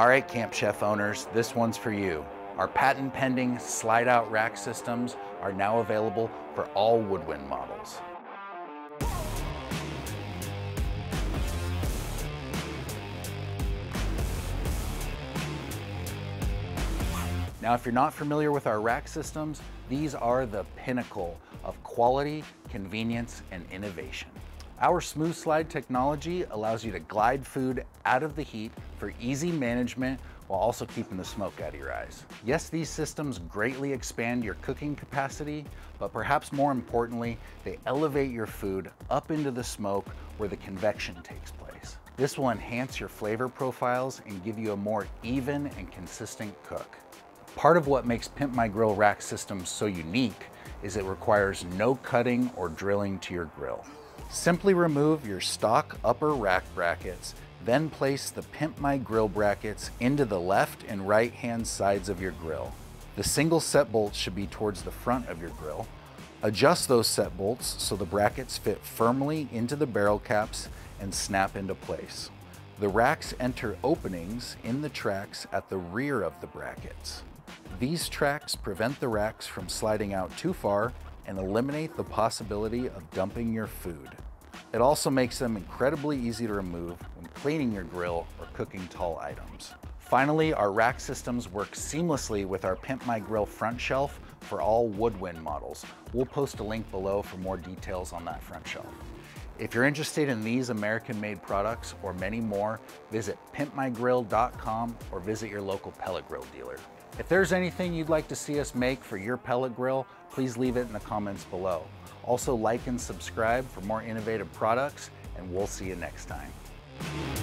All right, Camp Chef owners, this one's for you. Our patent pending slide out rack systems are now available for all woodwind models. Now, if you're not familiar with our rack systems, these are the pinnacle of quality, convenience, and innovation. Our smooth slide technology allows you to glide food out of the heat for easy management while also keeping the smoke out of your eyes. Yes, these systems greatly expand your cooking capacity, but perhaps more importantly, they elevate your food up into the smoke where the convection takes place. This will enhance your flavor profiles and give you a more even and consistent cook. Part of what makes Pimp My Grill rack systems so unique is it requires no cutting or drilling to your grill. Simply remove your stock upper rack brackets, then place the Pimp My Grill brackets into the left and right hand sides of your grill. The single set bolts should be towards the front of your grill. Adjust those set bolts so the brackets fit firmly into the barrel caps and snap into place. The racks enter openings in the tracks at the rear of the brackets. These tracks prevent the racks from sliding out too far and eliminate the possibility of dumping your food. It also makes them incredibly easy to remove when cleaning your grill or cooking tall items. Finally, our rack systems work seamlessly with our Pimp My Grill front shelf for all woodwind models. We'll post a link below for more details on that front shelf. If you're interested in these American-made products or many more, visit PimpMyGrill.com or visit your local pellet grill dealer. If there's anything you'd like to see us make for your pellet grill, please leave it in the comments below. Also, like and subscribe for more innovative products, and we'll see you next time.